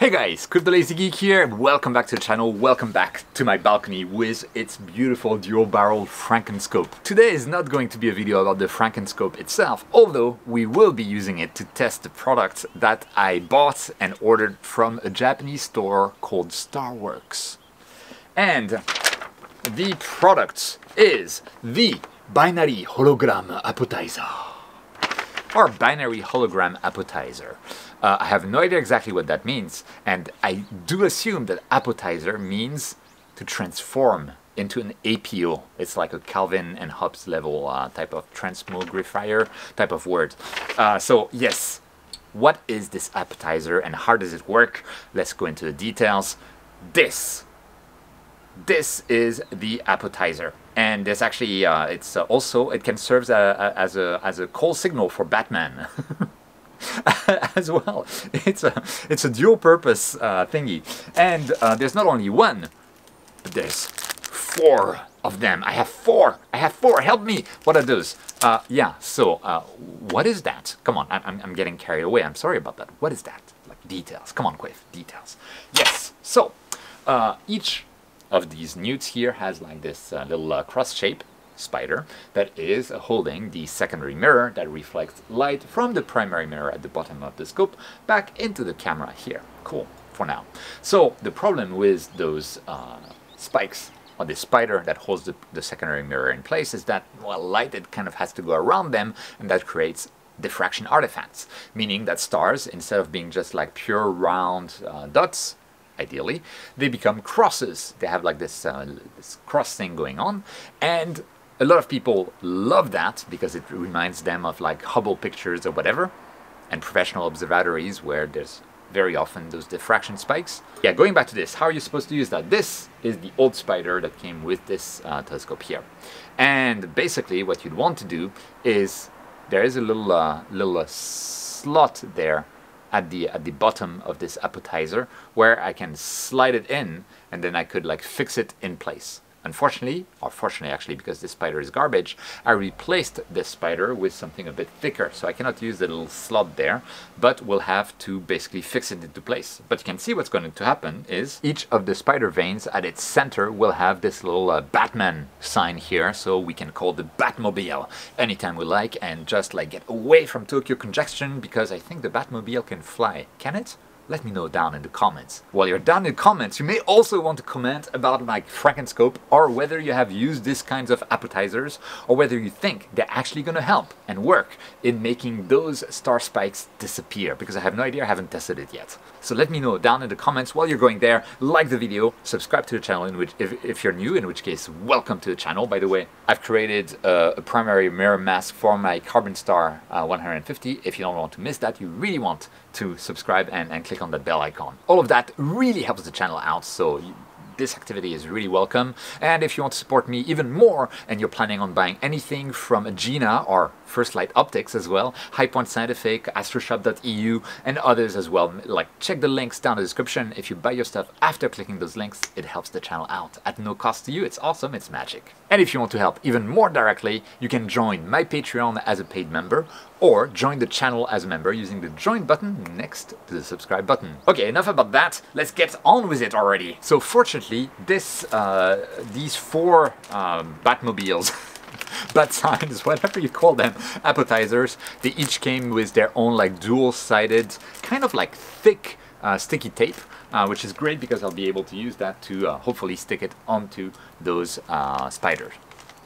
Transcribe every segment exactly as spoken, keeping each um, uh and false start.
Hey guys, Crypto Lazy Geek here, welcome back to the channel, welcome back to my balcony with its beautiful dual barrel Frankenscope. Today is not going to be a video about the Frankenscope itself, although we will be using it to test the product that I bought and ordered from a Japanese store called Starworks. And the product is the Binary Hologram Apotizer. Or Binary Hologram Apotizer. Uh, I have no idea exactly what that means, and I do assume that appetizer means to transform into an A P O. It's like a Calvin and Hobbes level uh, type of transmogrifier type of word. Uh, so yes, what is this appetizer and how does it work? Let's go into the details. This, this is the appetizer. And there's actually, uh, it's uh, also, it can serve as a, as a, as a call signal for Batman. As well, it's a it's a dual purpose uh, thingy, and uh, there's not only one, but there's four of them. I have four. I have four. Help me. What are those? Uh, yeah. So uh, what is that? Come on. I'm I'm getting carried away. I'm sorry about that. What is that? Like details. Come on, Cuiv. Details. Yes. So uh, each of these newts here has like this uh, little uh, cross shape spider that is holding the secondary mirror that reflects light from the primary mirror at the bottom of the scope back into the camera here. Cool for now. So the problem with those uh, spikes or the spider that holds the, the secondary mirror in place is that, well, light, it kind of has to go around them, and that creates diffraction artifacts, meaning that stars, instead of being just like pure round uh, dots, ideally, they become crosses. They have like this, uh, this cross thing going on, and a lot of people love that because it reminds them of like Hubble pictures or whatever, and professional observatories where there's very often those diffraction spikes. Yeah, going back to this, how are you supposed to use that? This is the old spider that came with this uh, telescope here. And basically what you'd want to do is, there is a little, uh, little uh, slot there at the, at the bottom of this appetizer where I can slide it in, and then I could like fix it in place. Unfortunately, or fortunately actually, because this spider is garbage, I replaced this spider with something a bit thicker, so I cannot use the little slot there, but we'll have to basically fix it into place. But you can see what's going to happen is each of the spider veins at its center will have this little uh, Batman sign here, so we can call the Batmobile anytime we like and just like get away from Tokyo congestion, because I think the Batmobile can fly. Can it? Let me know down in the comments. While you're down in the comments, you may also want to comment about my Frankenscope, or whether you have used these kinds of appetizers, or whether you think they're actually gonna help and work in making those star spikes disappear, because I have no idea, I haven't tested it yet. So let me know down in the comments. While you're going there, like the video, subscribe to the channel, in which, if, if you're new, in which case, welcome to the channel. By the way, I've created a, a primary mirror mask for my Carbon Star uh, one hundred fifty. If you don't want to miss that, you really want to subscribe and, and click on that bell icon. All of that really helps the channel out, so you, this activity is really welcome. And if you want to support me even more and you're planning on buying anything from Agena or First Light Optics as well, High Point Scientific, Astroshop dot E U and others as well, like check the links down in the description. If you buy your stuff after clicking those links, it helps the channel out at no cost to you. It's awesome, it's magic. And if you want to help even more directly, you can join my Patreon as a paid member, or join the channel as a member using the join button next to the subscribe button. Okay, enough about that, let's get on with it already. So fortunately, this, uh, these four um, Batmobiles, bat signs, whatever you call them, appetizers, they each came with their own like dual-sided, kind of like thick uh, sticky tape, uh, which is great because I'll be able to use that to uh, hopefully stick it onto those uh, spiders.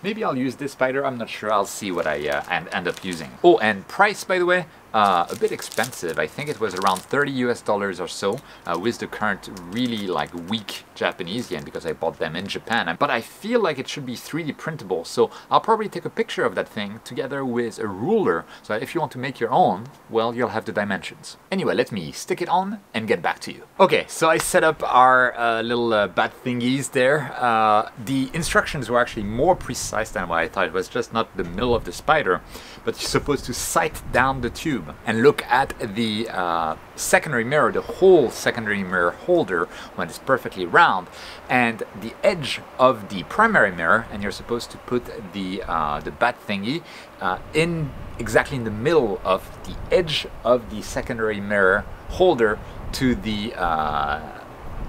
Maybe I'll use this spider, I'm not sure, I'll see what I uh, end up using. Oh, and price, by the way, uh, a bit expensive. I think it was around thirty U S dollars or so, uh, with the current really like weak Japanese yen, because I bought them in Japan. But I feel like it should be three D printable, so I'll probably take a picture of that thing together with a ruler, so that if you want to make your own, well, you'll have the dimensions. Anyway, let me stick it on and get back to you. Okay, so I set up our uh, little uh, bat thingies there. Uh, the instructions were actually more precise than what I thought. It was just not the middle of the spider, but you're supposed to sight down the tube and look at the uh, secondary mirror, the whole secondary mirror holder when it's perfectly round, and the edge of the primary mirror, and you're supposed to put the, uh, the bat thingy uh, in exactly in the middle of the edge of the secondary mirror holder to the uh,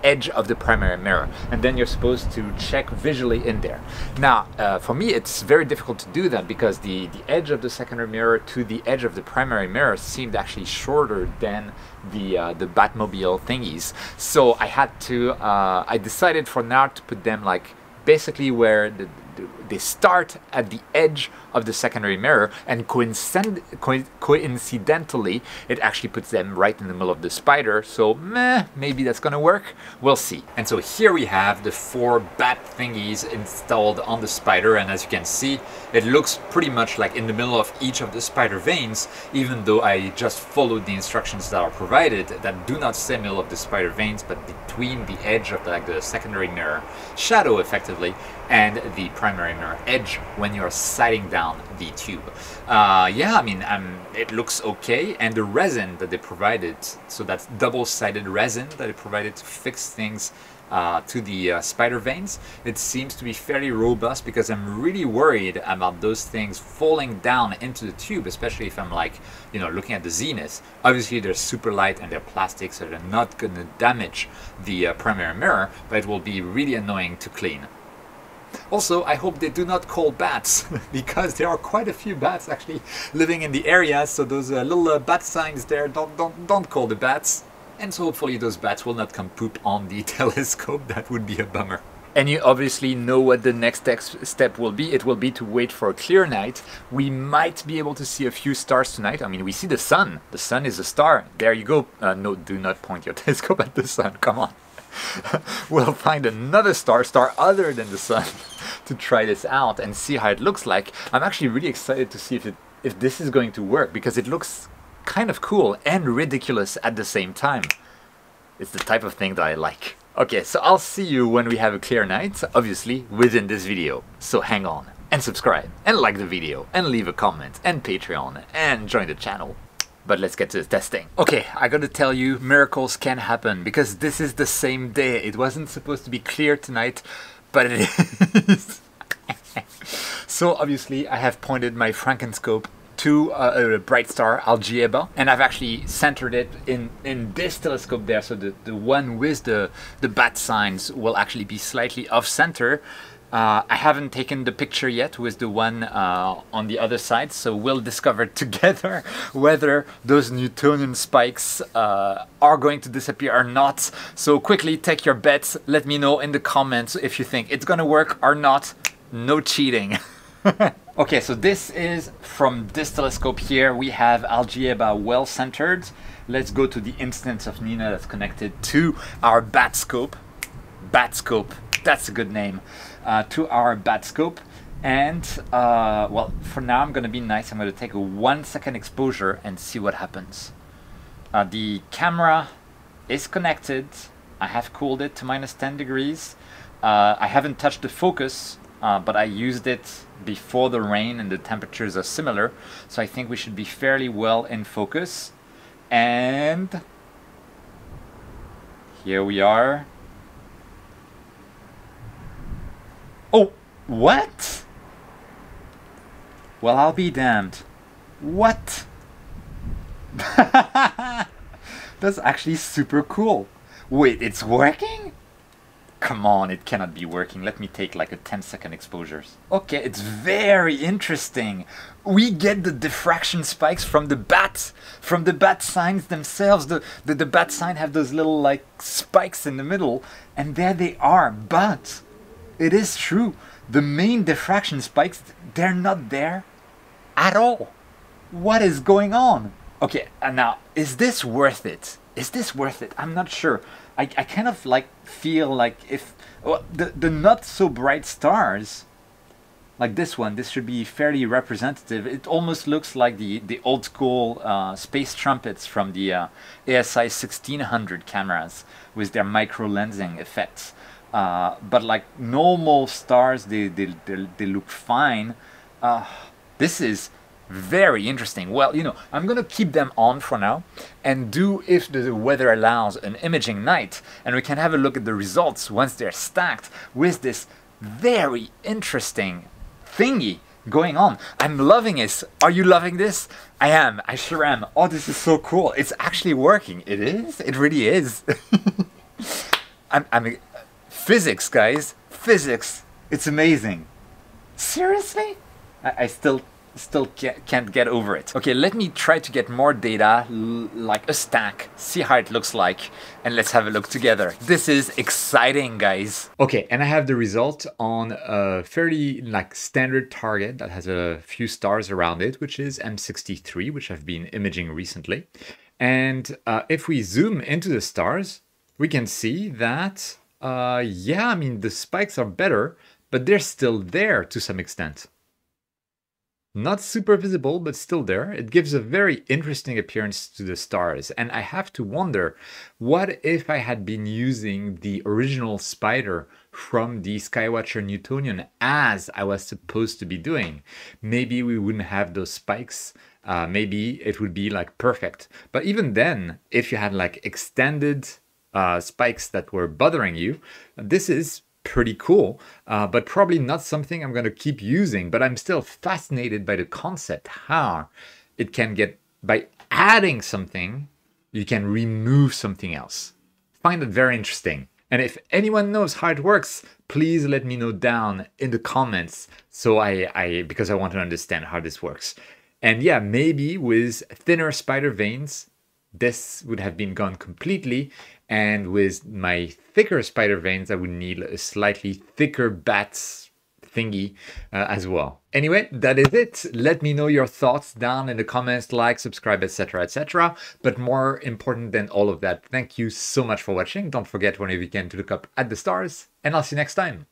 edge of the primary mirror, and then you're supposed to check visually in there. Now uh, for me it's very difficult to do that because the, the edge of the secondary mirror to the edge of the primary mirror seemed actually shorter than the uh, the Batmobile thingies, so I had to, uh, I decided for now to put them like basically where the, the, they start at the edge of the secondary mirror, and coincid, co coincidentally it actually puts them right in the middle of the spider, so meh, maybe that's gonna work, we'll see. And so here we have the four bat thingies installed on the spider, and as you can see it looks pretty much like in the middle of each of the spider veins, even though I just followed the instructions that are provided that do not say middle of the spider veins but between the edge of the, like the secondary mirror shadow effectively and the primary mirror edge when you're sighting down the tube. Uh, yeah, I mean, um, it looks okay, and the resin that they provided, so that's double-sided resin that they provided to fix things uh, to the uh, spider veins, it seems to be fairly robust, because I'm really worried about those things falling down into the tube, especially if I'm like, you know, looking at the zenith. Obviously they're super light and they're plastic, so they're not gonna damage the uh, primary mirror, but it will be really annoying to clean. Also, I hope they do not call bats, because there are quite a few bats actually living in the area, so those uh, little uh, bat signs there, don't, don't, don't call the bats. And so hopefully those bats will not come poop on the telescope, that would be a bummer. And you obviously know what the next step will be. It will be to wait for a clear night. We might be able to see a few stars tonight. I mean, we see the sun. The sun is a star. There you go. Uh, no, do not point your telescope at the sun, come on. We'll find another star, star other than the sun, to try this out and see how it looks like. I'm actually really excited to see if, it, if this is going to work, because it looks kind of cool and ridiculous at the same time. It's the type of thing that I like. Okay, so I'll see you when we have a clear night, obviously within this video, so hang on and subscribe and like the video and leave a comment and Patreon and join the channel. But let's get to the testing. Okay, I gotta tell you, miracles can happen, because this is the same day. It wasn't supposed to be clear tonight, but it is. So obviously I have pointed my Frankenscope to uh, a bright star, Algieba, and I've actually centered it in, in this telescope there, so the, the one with the, the bat signs will actually be slightly off center. Uh, I haven't taken the picture yet with the one uh, on the other side, so we'll discover together whether those Newtonian spikes uh, are going to disappear or not. So quickly take your bets, let me know in the comments if you think it's gonna work or not. No cheating. Okay, so this is from this telescope here. We have Algieba well centered. Let's go to the instance of Nina that's connected to our bat scope. Bat scope, that's a good name. Uh, to our bat scope, and uh, well, for now I'm gonna be nice, I'm gonna take a one second exposure and see what happens. Uh, the camera is connected, I have cooled it to minus ten degrees, uh, I haven't touched the focus, uh, but I used it before the rain and the temperatures are similar, so I think we should be fairly well in focus, and here we are. Oh, what? Well, I'll be damned. What? That's actually super cool. Wait, it's working? Come on, it cannot be working. Let me take like a ten second exposures. Okay, it's very interesting. We get the diffraction spikes from the bat, from the bat signs themselves. The, the, the bat sign have those little like spikes in the middle, and there they are, but it is true, the main diffraction spikes, they're not there at all. What is going on? Okay, and now, is this worth it? Is this worth it? I'm not sure. I, I kind of like feel like if, well, the, the not so bright stars, like this one, this should be fairly representative. It almost looks like the, the old school uh, space trumpets from the uh, A S I sixteen hundred cameras with their micro lensing effects. Uh, but like normal stars, they, they, they, they look fine. Uh, this is very interesting. Well, you know, I'm gonna keep them on for now and do, if the weather allows, an imaging night, and we can have a look at the results once they're stacked with this very interesting thingy going on. I'm loving it. Are you loving this? I am. I sure am. Oh, this is so cool. It's actually working. It is. It really is. I'm, I'm... Physics, guys. Physics. It's amazing. Seriously? I, I still... still can't get over it. Okay, let me try to get more data, like a stack, see how it looks like, and let's have a look together. This is exciting, guys. Okay, and I have the result on a fairly like standard target that has a few stars around it, which is M sixty-three, which I've been imaging recently. And uh, if we zoom into the stars, we can see that, uh, yeah, I mean, the spikes are better, but they're still there to some extent. Not super visible, but still there. It gives a very interesting appearance to the stars. And I have to wonder, what if I had been using the original spider from the Skywatcher Newtonian as I was supposed to be doing? Maybe we wouldn't have those spikes. Uh, maybe it would be like perfect. But even then, if you had like extended uh, spikes that were bothering you, this is pretty cool, uh, but probably not something I'm going to keep using. But I'm still fascinated by the concept, how it can get, by adding something, you can remove something else. I find it very interesting. And if anyone knows how it works, please let me know down in the comments, so I, I because I want to understand how this works. And yeah, maybe with thinner spider veins, this would have been gone completely, and with my thicker spider veins, I would need a slightly thicker bats thingy uh, as well. Anyway, that is it. Let me know your thoughts down in the comments, like, subscribe, et cetera, et cetera. But more important than all of that, thank you so much for watching. Don't forget, whenever you can, to look up at the stars, and I'll see you next time.